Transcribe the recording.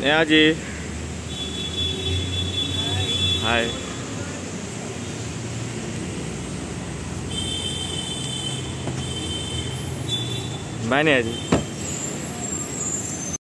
你阿姐，嗨，买你阿姐。